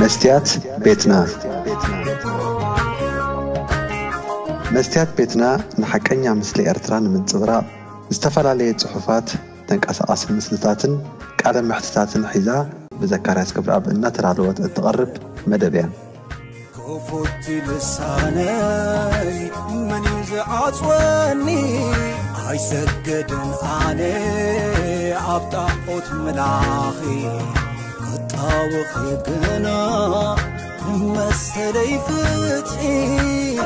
مستيات بيتنا مستيات بيتنا نحكينا مثل إرتران من الزغراء استفلالية صحفات تنكأس أصل مسلساتن كألم محتساتن حيزا بذكاريس كبر أب إننا ترعلوات التغرب مدبيا كوفوت لساني من يزعات واني عيسكدن عني عبطاقوت ملاخي وخيبنا مستلي فتحي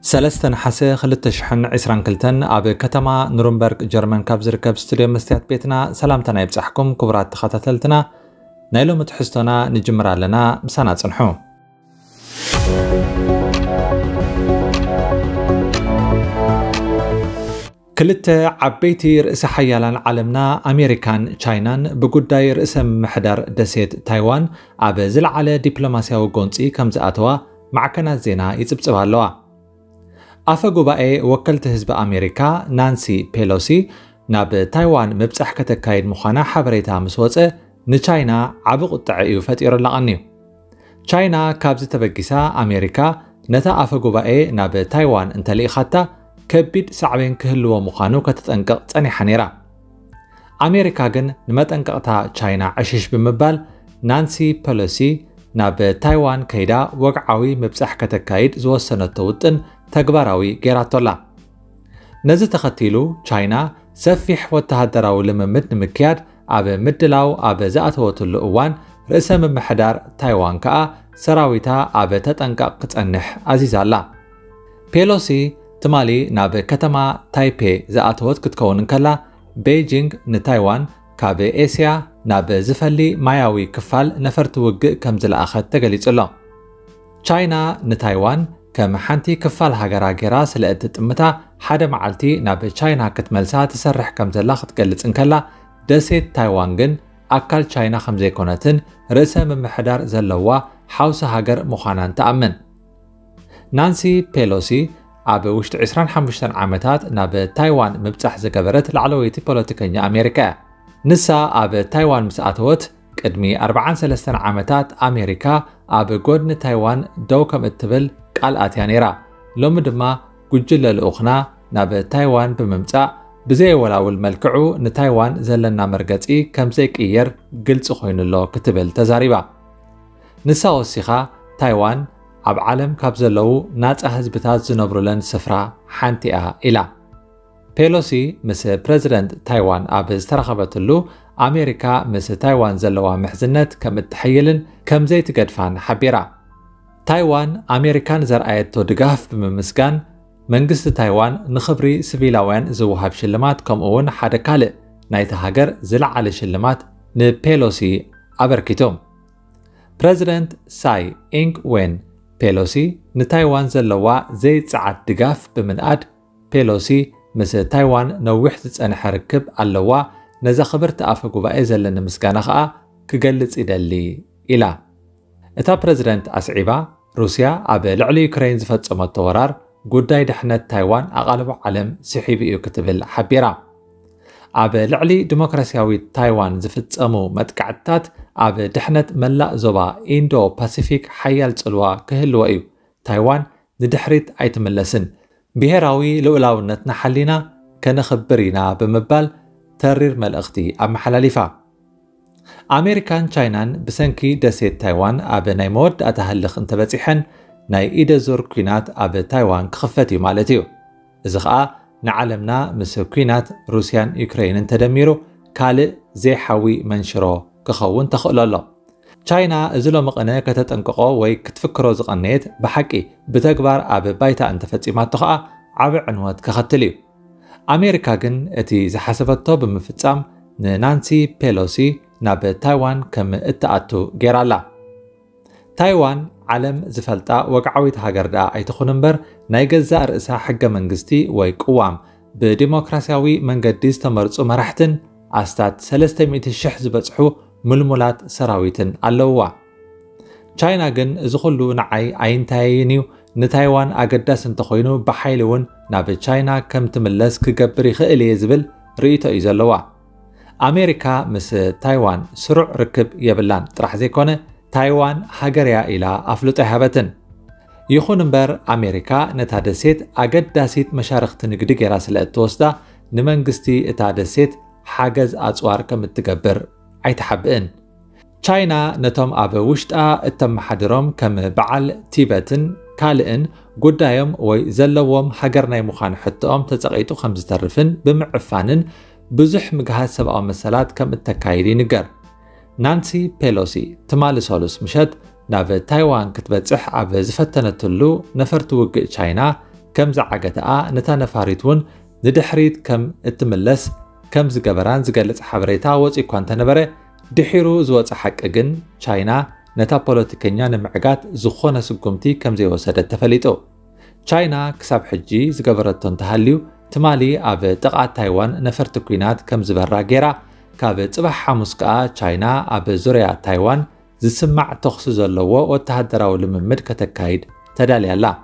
سلستن حسي خلت تشحن عسران كلتن أبي كتما نورنبرغ جرمن كابزر كاب ستوديو مستيات بيتنا سلامتنا يبزحكم كبرات تخطتلتنا نايلو متحستنا نجمرا لنا بسانا تنحو كلت عبيتي رئيس حيالان عالمنا أمريكان تشاينان بقداي رئيس محدر دسيت تايوان أبي زلعالي ديبلوماسيا وقونسي كمزقاتوا معكنا زينا يتبتبها اللوا أفقوا بقى وكلت هزب أمريكا نانسي بيلوسي ناب تايوان مبتحكة كايد مخانا حبريتها مسوطة نتشاينا عبق التعيو فتير لغنيو تشاينا كابز تبقيسا أمريكا نتا أفقوا بقى ناب تايوان انتلي خطة كبيد سعبين كهلو مخانو كتتنقق تاني حنيرا أمريكا جن نمتنققتها تشاينا عشيش بمبال نانسي بيلوسي ناب تايوان كيدا وقعوي مبزح كتكايد زوسنة توتن تقبراوي جيراتولا نزي تختيلو تشاينا سفيح وتهدراو لممت نمكياد أبي مدلاو أبي زأتوتو اللقوان رئيسا من محدار تايوان كأ سراويتا أبي تتنقق تانح عزيزا الله بيلوسي تمالي ناب كتما تايبي زأتوت كتكون كلا بيجينج نتايوان كابي اسيا ناب زفلي ماياوي كفال نفرت وق كم زلأخذ تقليت الله تشاينا نتايوان كم حانتي كفال هاقرا جراس لقدت امتا حدا معالتي ناب تشاينا كتملسا تسرح كم زلأخذ تقليت انكلا دسيت تايوان جن أكل تشاينا خمزي كونتن رسم من محدار زلوا حوس هاقر مخانان تأمن نانسي بيلوسي أبي وشت 25 عامتات ناب تايوان مبتح زكبرت العلويتي بوليتيكية أمريكا نسا أبي تايوان مسأتوت قدمي 43 عامتات أمريكا أبي قدن تايوان دوكم التبل قلقات يانيرا لوم دما قجل الأخنا ناب تايوان بممتع بزي ولاو الملكعو نتايوان زلنا مرقتي كم زيك إير قلت أخوين اللو كتبل تزاريبا نسا وصيخة تايوان أب عالم كابزلو نات أهزبتات زنبرولن سفرة حانتئة إلا بيلوسي مثل بريزيدنت تايوان أب استرخبت اللو أمريكا مثل تايوان زلوها محزنت كم التحيلن كم زي تقدفان حبيرا تايوان أمريكان زرعيت تودقاف بممسكان منقصة تايوان نخبري سبيلاوين زوها بشلمات كم أون حدا كالئ نايتهاجر زلع على شلمات نبيلوسي أبركتوم بريزيدنت ساي إنك وين بيلوسي نتايوان زلوا زي تسعة دقاف بمنقاد بيلوسي مثل تايوان نوح تتسانح ركب اللوا نزا خبر تقافقوا بقى زلن مسكانة خقا كقلت إدالي إلا إتا بريزيدنت أسعيبا روسيا أبي لعلي يوكرين زفت صمت تورار قداي دحنت تايوان أغالب علم سحيبي يكتبل حبيرا أبي لعلي ديمقراسياوي تايوان زفت صمو متكعتات أبي دحنت ملا زوبا إندو باسيفيك حيال تسلوا كهلوا إيو تايوان ندحريت أيتملسن بهراوي لولاونتنا حلينا كنخبرينا بمبال ترير ملأختي أم حلاليفا أمريكان تشاينان بسنكي دسيت تايوان أبي نايمود أتهلخ انتبتيحن ناي إيدا زور كوينات أبي تايوان كخفتي مالتيو إزخاء نعلمنا مسو كوينات روسيان يوكرين تدميرو كالي زي حوي منشرو كخون تخقل الله تشاينا ازلو مقنع كتتنققو وي كتفكرو زقنيت بحقي بتكبر أبي بايتا أن تفتيمات تخقى عبر عنوات كختليو أمريكا جن اتي زحسبتو بمفتسام نانسي بيلوسي ناب تايوان كم اتقاتو جيرالا تايوان علم زفلتا وقعويت هاقردا ايتخوننبر نايقزا رئيسا حق منقستي وي قوام بديموكراسياوي منقديز تمرصو مرحتن أستاد 300,000 زبطحو ملمولات سراويتن اللوا تشاينا جن زخلو نعي عين تاينيو نتايوان أقدس انتخوينو بحيلون نابي تشاينا كم تملس كقبري خيلي زبل ريتو يزلوا أمريكا مس تايوان سرع ركب يبلان ترح زيكون تايوان حقريا إلى أفلوت أهبتن يخون بر أمريكا نتادسيت أقدسيت مشارخت نقدق راسل التوسطة نمنقستي اتادسيت حاجز أتوار كم تقبر عيتحبئن تشاينا نتم أبا وشتأ التم حدرهم كم بعل تيبتن كالئن قدايم ويزلوهم حقرناي مخان حتىهم تتقيتو 5 بمعفانن بزح مجهات 7 مسالات كم التكايري نقر نانسي بيلوسي تمال سولوس مشت نافي تايوان كتبتح عب زفتنتلو نفرت وقع تشاينا كم زعقتأ نتا نفاريتون ندحريت كم اتملس كم زقبران زقلت حبريتا وزي كوانت نبره دحيرو زوات حق اجن تشاينا نتا بوليتيكنيا نمعقات زخونه سقمتي كم زي وسدت تفليطو تشاينا كساب حجي زقبرتن تهليو تمالي اب تقع تايوان نفرت كوينات كم زبرا غيره كاب صبح حمس كا تشاينا اب زوريا تايوان زسمع تخص زلوه وتهدراو لممد كتكايد تدال يلا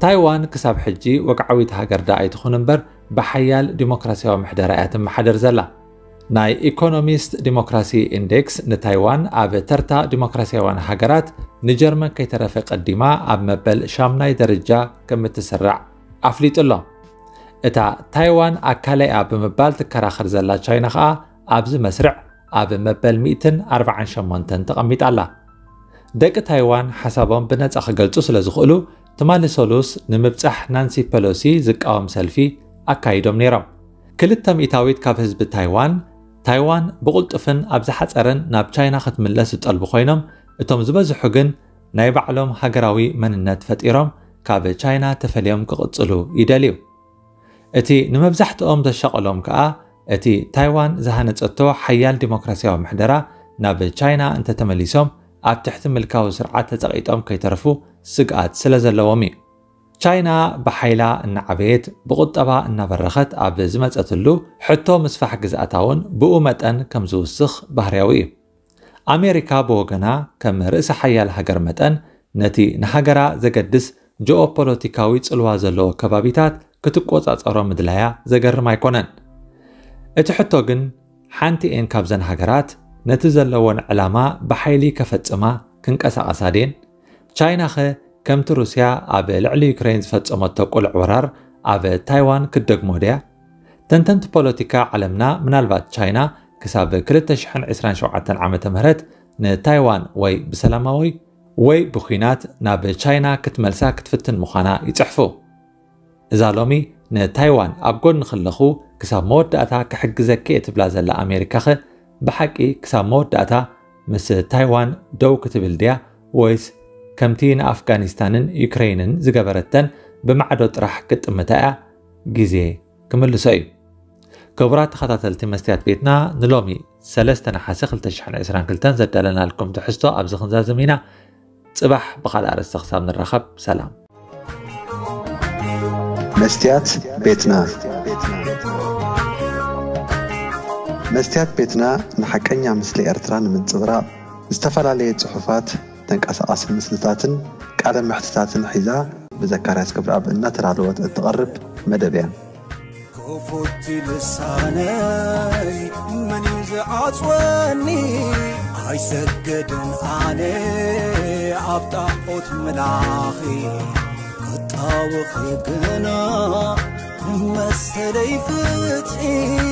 تايوان كساب حجي وقعويت هاجر دايت خنبر بحيال ديمقراطيه محدرات محدر زلا ناي إيكونوميست ديموكراسي إندكس نتايوان أب ترتا ديموكراسيوان هاجرات نجرمن كيترافق الدماء أب مبل شامناي درجة كم تسرع أفليت الله إتا تايوان أكالي أب مبل تكراخر زلا تشاينا خا أبز مسرع أب مبل 148 تقميت الله دك تايوان حسابهم بنت أخجلتو سلزخقلو تمالي سولوس نمبتح نانسي بيلوسي زكاوم سلفي أكايدوم نيرم كلتم إتاويت كاب هزب تايوان بقلطفن أبزحت أرن ناب تشاينا ختملس تقلب خوينم اتم زبزحو جن ناي بعلوم هاجراوي مننت فتيرم كاب تشاينا تفليوم كقصلو يدليو اتي نمبزحتهم تشقلهم كا اتي تايوان زهنت اتو حيال ديمقراطيه محدره ناب تشاينا انت تمليسهم اب تحت ملكاو سرعه تزقيطهم كيترفو سقات سلازلومي تشاينا بحيلا ان عبيت بقطبا ان برخت اب زمصتلو حتى مسفح جزاتاون بؤمتن كم زوسخ بحرياوي امريكا بوغنا كم راس حيال هاجر متن نتي نهاجرا زقدس جيوبوليتيكاوي صلوا زلو كبابيتات كتقوصصرو مدلايا زغر ما يكونن ات حتى جن حانتي ان كابزن هاجرات نتي زلوون علامه بحيلي كفصما كنقساسادين تشاينا خ كمت روسيا أب لعلي يوكرين فتصمت تقول عرار أب تايوان كدق موديا تنتنت بوليتيكا علمنا من البات تشاينا كساب كلتا شحن 27 عام تمهرت نتايوان وي بسلاماوي وي بخينات ناب تشاينا كتملسا كتفتن مخانا يتحفو زالومي نتايوان أبقون نخلخو كساب مود داتا كحق زكي تبلازل لأمريكا خ بحقي كساب مود داتا مس تايوان دو كتبلديا ويس كمتين أفغانستان يوكرين زقبرتن بمعدود راح كتمتاع جزي كمل سايو كبرات خطاتلتي مستيات بيتنا نلومي سلستنا حاسخل تشحن 22 زدلنا لكم تحسو أبزخن زازمينا صباح بقال أرس من الرخب سلام مستيات بيتنا نحكينا مثل إرتران من صبراء استفلالية تحفات تنقصاص مسلسلاتن قال محتساتن حيزا بذكرياس كبر اب ان ترالوت تقرب مدبيا كوفوت لساني من يزعط وني عيسجدن علي ابطا قوت ملاخي قطاوخ يقنا مسلي فتحي